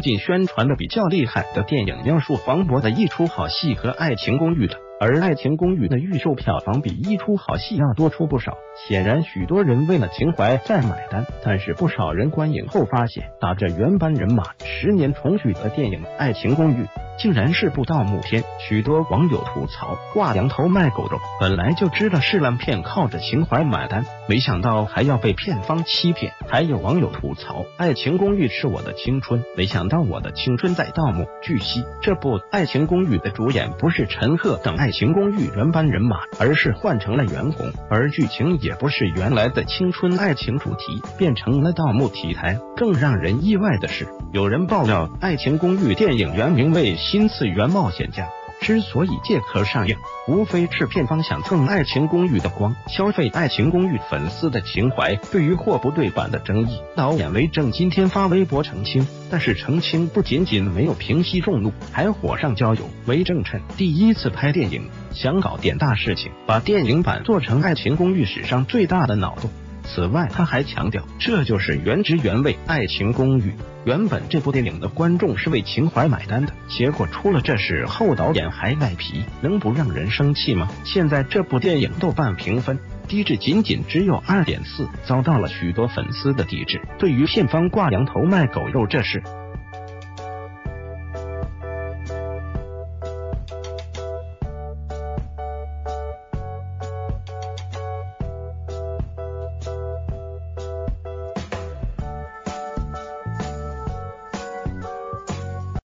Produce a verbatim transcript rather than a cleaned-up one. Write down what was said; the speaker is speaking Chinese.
最近宣传的比较厉害的电影描述黄渤的一出好戏和《爱情公寓》的，而《爱情公寓》的预售票房比一出好戏要多出不少。显然，许多人为了情怀在买单，但是不少人观影后发现，打着原班人马十年重聚的电影《爱情公寓》竟然是不到慕天。许多网友吐槽挂羊头卖狗肉，本来就知道是烂片，靠着情怀买单，没想到还要被片方欺骗。还有网友吐槽《爱情公寓》是我的青春，没想到我的青春在盗墓。据悉，这部《爱情公寓》的主演不是陈赫等《爱情公寓》原班人马，而是换成了袁弘，而剧情也不是原来的青春爱情主题，变成了盗墓题材。更让人意外的是，有人爆料《爱情公寓》电影原名为《新次元冒险家》，之所以借壳上映，无非是片方想蹭《爱情公寓》的光，消费《爱情公寓》粉丝的情怀。对于货不对版的争议，导演韦正今天发微博澄清，但是澄清不仅仅没有平息众怒，还火上浇油。韦正称，第一次拍电影，想搞点大事情，把电影版做成《爱情公寓》史上最大的脑洞。此外，他还强调，这就是原汁原味《爱情公寓》。原本这部电影的观众是为情怀买单的，结果出了这事后，导演还赖皮，能不让人生气吗？现在这部电影豆瓣评分低至仅仅只有 二点四， 遭到了许多粉丝的抵制。对于片方挂羊头卖狗肉这事，